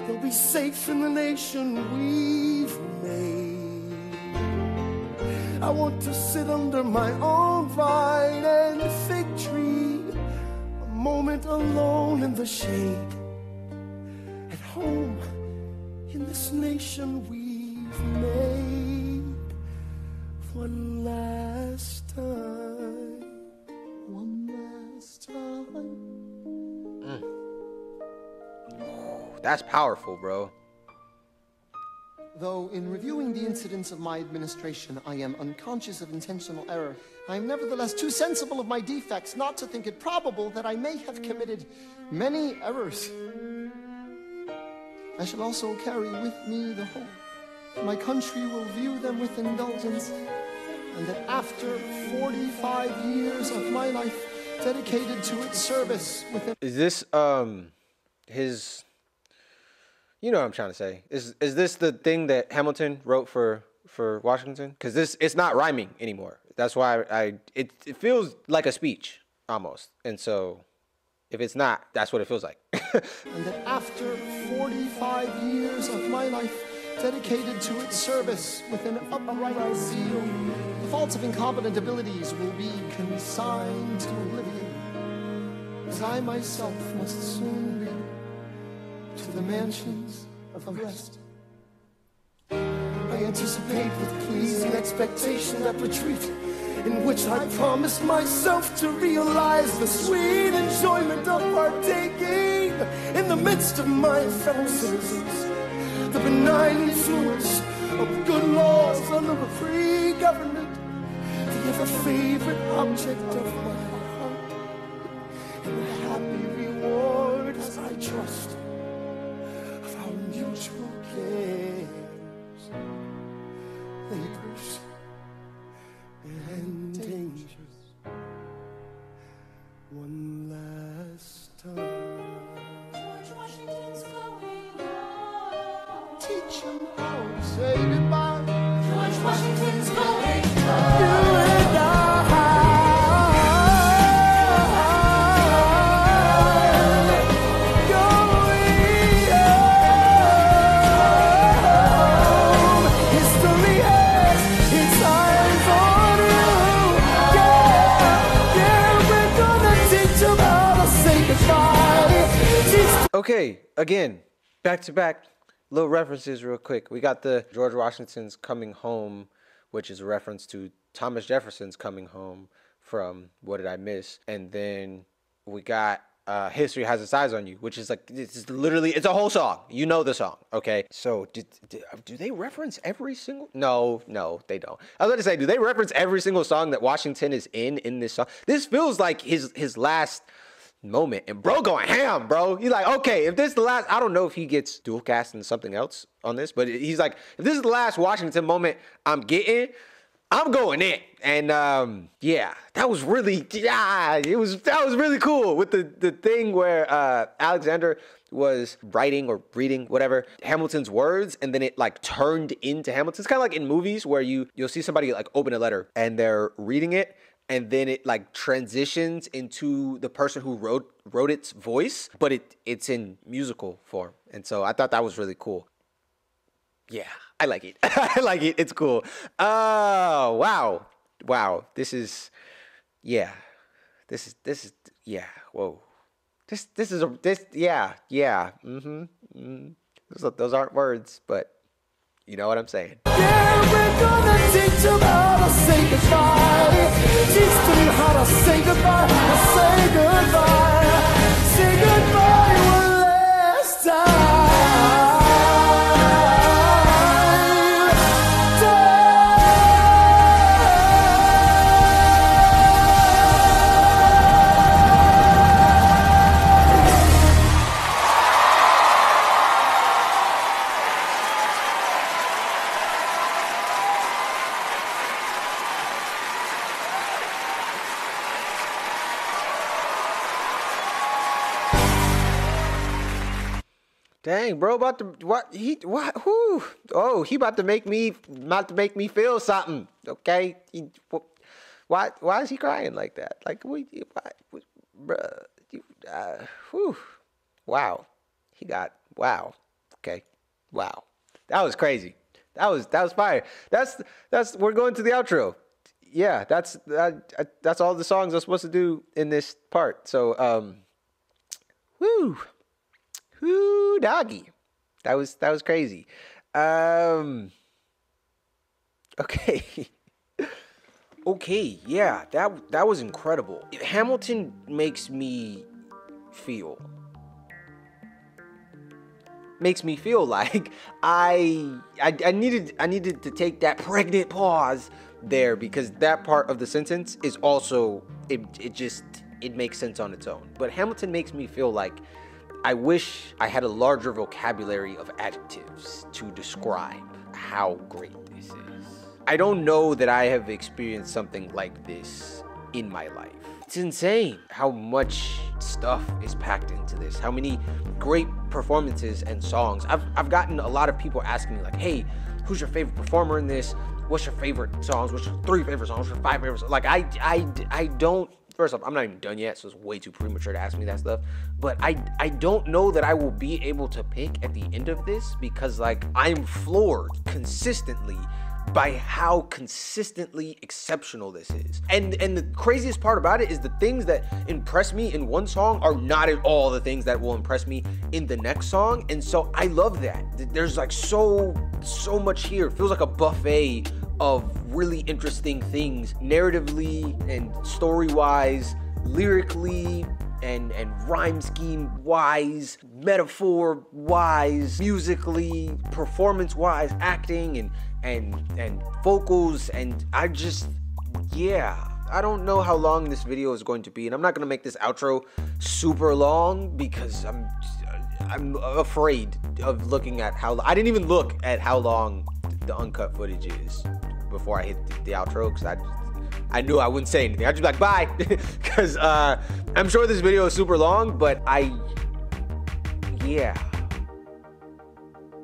They'll be safe in the nation we've made. I want to sit under my own vine and fig tree, a moment alone in the shade, at home in this nation we've made, one last time, one last time. Mm. Oh, that's powerful, bro. Though in reviewing the incidents of my administration, I am unconscious of intentional error, I am nevertheless too sensible of my defects not to think it probable that I may have committed many errors. I shall also carry with me the hope my country will view them with indulgence, and that after forty-five years of my life, dedicated to its service. Within is this um his? You know what I'm trying to say. Is is this the thing that Hamilton wrote for for Washington? Because this it's not rhyming anymore. That's why I, I it it feels like a speech almost, and so. If it's not, that's what it feels like. And that after forty-five years of my life dedicated to its service with an upright zeal, the faults of incompetent abilities will be consigned to oblivion, as I myself must soon be to the mansions of rest. I anticipate with pleasing expectation that retreat in which I promised myself to realize the sweet enjoyment of partaking in the midst of my fellow citizens, the benign influence of good laws under a free government, the ever-favorite object of my heart, and the happy reward, as I trust, of our mutual cares, labors, and dangers one last time. George Washington's going home. Teach him how to say goodbye. George Washington's going home. You and I going home. History has its eyes on. Okay, again, back to back, little references real quick. We got the George Washington's coming home, which is a reference to Thomas Jefferson's coming home from What Did I Miss? And then we got uh, History Has Its Eyes on You, which is like, this is literally, it's a whole song. You know the song, okay? So did, did, do they reference every single? No, no, they don't. I was about to say, do they reference every single song that Washington is in in this song? This feels like his his last moment, and bro going ham, bro. He's like, okay, if this is the last, I don't know if he gets dual cast and something else on this, but he's like, if this is the last Washington moment I'm getting, I'm going in. And um, yeah, that was really, yeah, it was, that was really cool with the, the thing where uh, Alexander was writing or reading, whatever, Hamilton's words, and then it like turned into Hamilton. It's kind of like in movies where you, you'll see somebody like open a letter and they're reading it, and then it like transitions into the person who wrote wrote its voice, but it it's in musical form. And so I thought that was really cool. Yeah, I like it. I like it. It's cool. Oh, wow. Wow. This is, yeah. This is, this is, yeah. Whoa. This, this is, a this, yeah, yeah. Mm-hmm. Mm-hmm. Those, those aren't words, but you know what I'm saying. Yeah, we're gonna teach them how to say goodbye. Teach them how to say goodbye. Say goodbye. Say goodbye one last time. Dang, bro, about to what he what who oh he about to make me about to make me feel something. Okay, he, why why is he crying like that? Like we, why, bro, you, uh, whew. Wow, he got wow. Okay, wow, that was crazy. That was that was fire. That's that's we're going to the outro. Yeah, that's that, that's all the songs I'm supposed to do in this part. So um, whoo. Whoo doggy, that was that was crazy. Um, okay, okay, yeah, that that was incredible. Hamilton makes me feel makes me feel like I I, I needed I needed to take that pregnant pause there, because that part of the sentence is also it it just it makes sense on its own. But Hamilton makes me feel like I wish I had a larger vocabulary of adjectives to describe how great this is. I don't know that I have experienced something like this in my life. It's insane how much stuff is packed into this, how many great performances and songs. I've, I've gotten a lot of people asking me like, hey, who's your favorite performer in this? What's your favorite songs? What's your three favorite songs? What's your five favorite songs? Like I, I, I don't, first off, I'm not even done yet, so it's way too premature to ask me that stuff. But I, I don't know that I will be able to pick at the end of this because like I'm floored consistently by how consistently exceptional this is. And and the craziest part about it is the things that impress me in one song are not at all the things that will impress me in the next song. And so I love that. There's like so, so much here. It feels like a buffet of really interesting things, narratively and story-wise, lyrically, and, and rhyme scheme-wise, metaphor-wise, musically, performance-wise, acting, and and and vocals, and I just, yeah. I don't know how long this video is going to be, and I'm not gonna make this outro super long because I'm I'm afraid of looking at how, I didn't even look at how long the uncut footage is before I hit the, the outro, because I I knew I wouldn't say anything. I'd just be like, bye, because uh, I'm sure this video is super long, but I, yeah.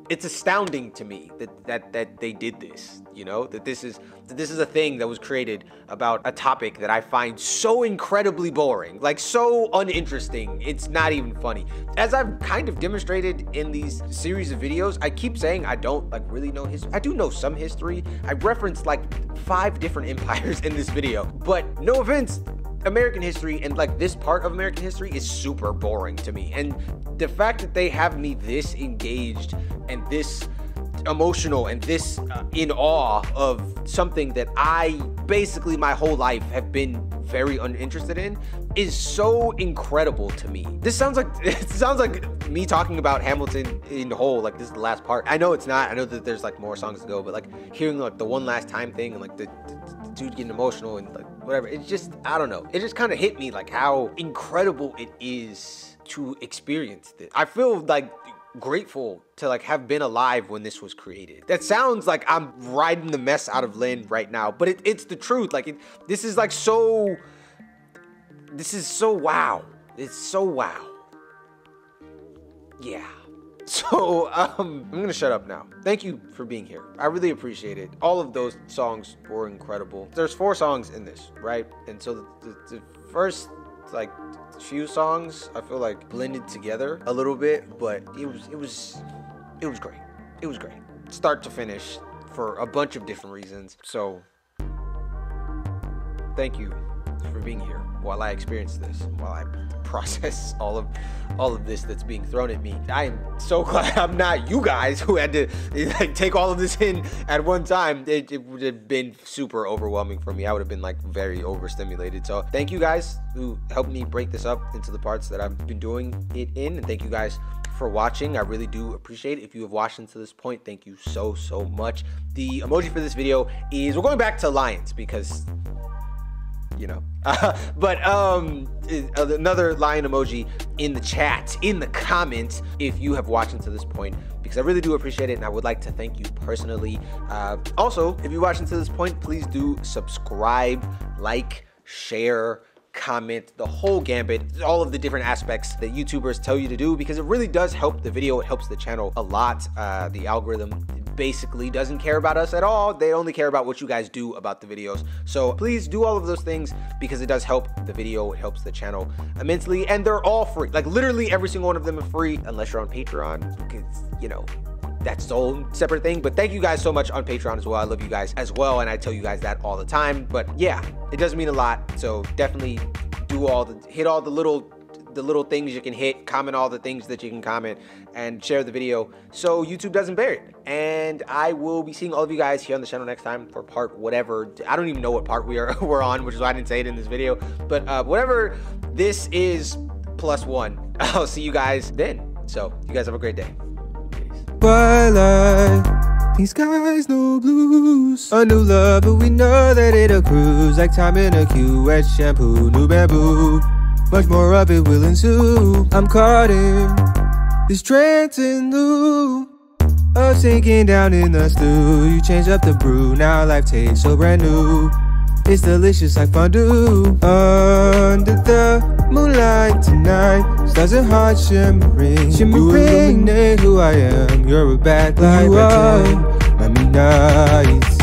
It's astounding to me that, that that they did this, you know, that this is that this is a thing that was created about a topic that I find so incredibly boring, like so uninteresting, it's not even funny. As I've kind of demonstrated in these series of videos, I keep saying I don't like really know history. I do know some history. I referenced like five different empires in this video, but no offense, American history and like this part of American history is super boring to me. And the fact that they have me this engaged and this emotional and this uh, in awe of something that I basically my whole life have been very uninterested in is so incredible to me. This sounds like, it sounds like me talking about Hamilton in whole, like this is the last part. I know it's not, I know that there's like more songs to go, but like hearing like the one last time thing and like the, the, the dude getting emotional and like whatever, it's just, I don't know. It just kind of hit me like how incredible it is to experience this. I feel like grateful to like have been alive when this was created. That sounds like I'm riding the mess out of Lin right now, but it, it's the truth. Like it, this is like so, this is so wow. It's so wow. Yeah. So um, I'm gonna shut up now. Thank you for being here. I really appreciate it. All of those songs were incredible. There's four songs in this, right? And so the, the, the first like few songs I feel like blended together a little bit, but it was it was it was great. It was great start to finish for a bunch of different reasons. So thank you for being here while I experience this, while I process all of all of this that's being thrown at me. I am so glad I'm not you guys who had to like take all of this in at one time. It, it would have been super overwhelming for me. I would have been like very overstimulated. So thank you guys who helped me break this up into the parts that I've been doing it in, and thank you guys for watching. I really do appreciate it. If you have watched until this point, thank you so so much. The emoji for this video is, we're going back to lions because you know, uh, but um, another lion emoji in the chat, in the comments, if you have watched until this point, because I really do appreciate it, and I would like to thank you personally. Uh, also, if you watched until this point, please do subscribe, like, share, comment, the whole gambit, all of the different aspects that YouTubers tell you to do, because it really does help the video. It helps the channel a lot. Uh, the algorithm basically doesn't care about us at all. They only care about what you guys do about the videos. So please do all of those things because it does help the video. It helps the channel immensely, and they're all free. Like literally every single one of them is free unless you're on Patreon, because you know, that's a whole separate thing. But thank you guys so much on Patreon as well. I love you guys as well, and I tell you guys that all the time. But yeah, it does mean a lot. So definitely do all the, hit all the little the little things you can hit, comment all the things that you can comment, and share the video so YouTube doesn't bury it. And I will be seeing all of you guys here on the channel next time for part whatever. I don't even know what part we are we're on, which is why I didn't say it in this video. But uh, whatever this is plus one, I'll see you guys then. So you guys have a great day. Peace. Twilight. These guys know blues. A new love, but we know that it accrues like time in a queue, wet shampoo, new bamboo. Much more of it will ensue. I'm caught in this trance in lieu of sinking down in the stew. You change up the brew, now life tastes so brand new. It's delicious like fondue. Under the moonlight tonight, stars and hearts shimmering. You illuminate who I am. You're a bad light. You are my midnight.